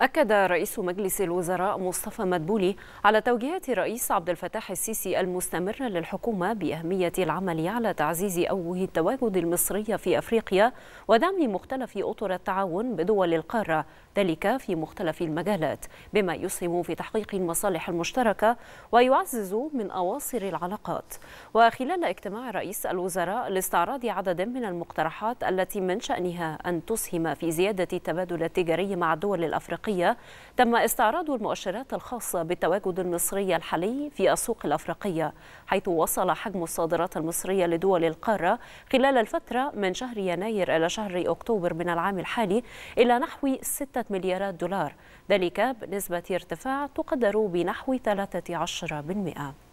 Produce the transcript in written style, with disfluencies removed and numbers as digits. أكد رئيس مجلس الوزراء مصطفى مدبولي على توجيهات الرئيس عبد الفتاح السيسي المستمرة للحكومة بأهمية العمل على تعزيز أوجه التواجد المصرية في أفريقيا ودعم مختلف أطر التعاون بدول القارة، ذلك في مختلف المجالات، بما يسهم في تحقيق المصالح المشتركة ويعزز من أواصر العلاقات. وخلال اجتماع رئيس الوزراء لاستعراض عدد من المقترحات التي من شأنها أن تسهم في زيادة التبادل التجاري مع الدول الأفريقية، تم استعراض المؤشرات الخاصة بالتواجد المصري الحالي في السوق الأفريقية، حيث وصل حجم الصادرات المصرية لدول القارة خلال الفترة من شهر يناير إلى شهر أكتوبر من العام الحالي إلى نحو 6 مليارات دولار، ذلك بنسبة ارتفاع تقدر بنحو 13%.